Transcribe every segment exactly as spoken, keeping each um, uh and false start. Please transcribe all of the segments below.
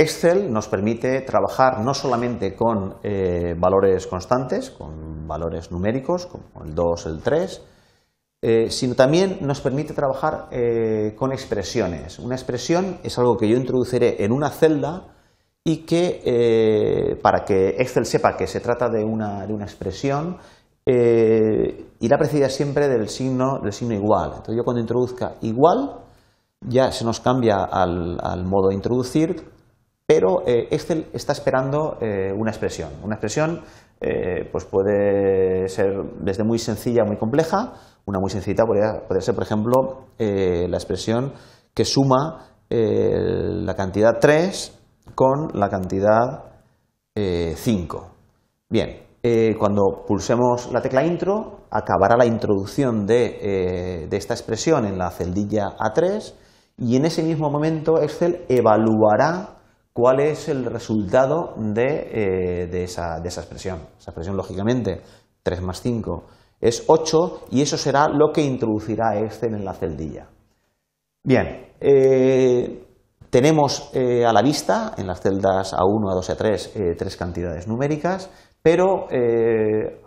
Excel nos permite trabajar no solamente con eh, valores constantes, con valores numéricos, como el dos, el tres, eh, sino también nos permite trabajar eh, con expresiones. Una expresión es algo que yo introduciré en una celda y que eh, para que Excel sepa que se trata de una, de una expresión, eh, irá precedida siempre del signo, del signo igual. Entonces yo cuando introduzca igual ya se nos cambia al, al modo introducir, pero eh, Excel está esperando eh, una expresión. Una expresión eh, pues puede ser desde muy sencilla a muy compleja. Una muy sencilla podría, podría ser, por ejemplo, eh, la expresión que suma eh, la cantidad tres con la cantidad eh, cinco. Bien, eh, cuando pulsemos la tecla intro, acabará la introducción de, eh, de esta expresión en la celdilla A tres y en ese mismo momento Excel evaluará cuál es el resultado de, eh, de, esa, de esa expresión. Esa expresión, lógicamente, tres más cinco es ocho y eso será lo que introducirá Excel en la celdilla. Bien, eh, tenemos eh, a la vista en las celdas A uno, A dos y A tres eh, tres cantidades numéricas, pero eh,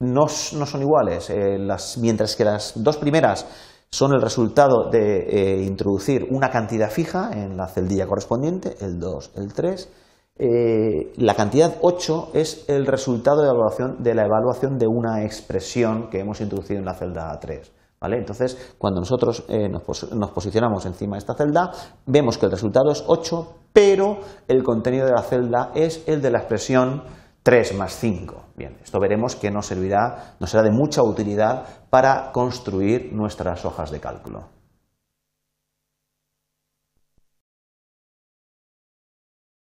no, no son iguales. Eh, las, mientras que las dos primeras son el resultado de eh, introducir una cantidad fija en la celdilla correspondiente, el dos, el tres, eh, la cantidad ocho es el resultado de la, evaluación, de la evaluación de una expresión que hemos introducido en la celda A tres. ¿Vale? Entonces, cuando nosotros eh, nos, pos nos posicionamos encima de esta celda, vemos que el resultado es ocho, pero el contenido de la celda es el de la expresión tres más cinco. Bien, esto veremos que nos servirá, nos será de mucha utilidad para construir nuestras hojas de cálculo.